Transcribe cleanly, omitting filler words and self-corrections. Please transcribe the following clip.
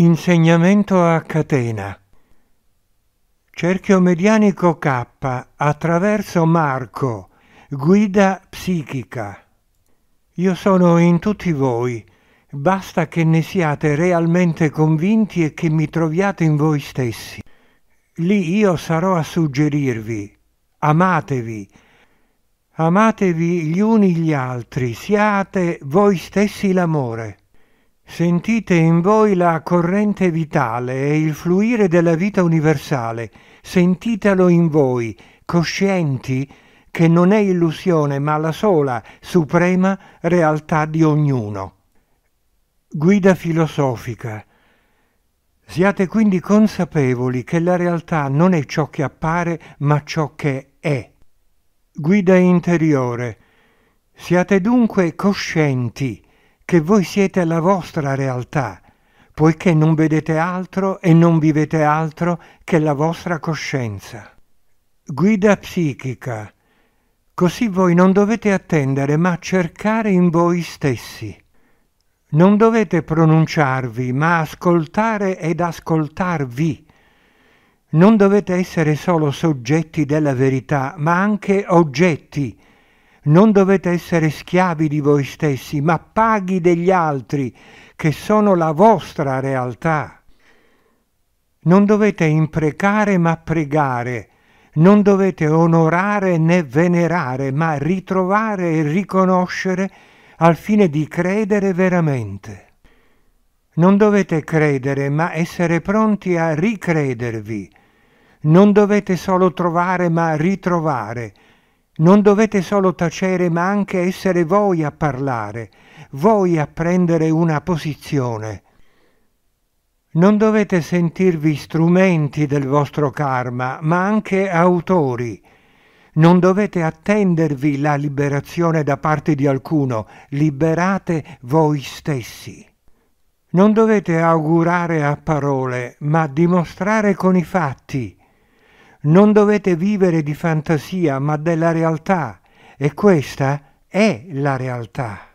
Insegnamento a catena. Cerchio medianico K attraverso Marco, guida psichica. Io sono in tutti voi, basta che ne siate realmente convinti e che mi troviate in voi stessi. Lì io sarò a suggerirvi: amatevi. Amatevi gli uni gli altri, siate voi stessi l'amore. Sentite in voi la corrente vitale e il fluire della vita universale, sentitelo in voi, coscienti che non è illusione ma la sola, suprema realtà di ognuno. Guida filosofica. Siate quindi consapevoli che la realtà non è ciò che appare ma ciò che è. Guida interiore. Siate dunque coscienti che voi siete la vostra realtà, poiché non vedete altro e non vivete altro che la vostra coscienza. Guida psichica. Così voi non dovete attendere, ma cercare in voi stessi. Non dovete pronunciarvi, ma ascoltare ed ascoltarvi. Non dovete essere solo soggetti della verità, ma anche oggetti. Non dovete essere schiavi di voi stessi, ma paghi degli altri, che sono la vostra realtà. Non dovete imprecare, ma pregare. Non dovete onorare né venerare, ma ritrovare e riconoscere al fine di credere veramente. Non dovete credere, ma essere pronti a ricredervi. Non dovete solo trovare, ma ritrovare. Non dovete solo tacere, ma anche essere voi a parlare, voi a prendere una posizione. Non dovete sentirvi strumenti del vostro karma, ma anche autori. Non dovete attendervi la liberazione da parte di alcuno, liberate voi stessi. Non dovete augurare a parole, ma dimostrare con i fatti. Non dovete vivere di fantasia, ma della realtà, e questa è la realtà.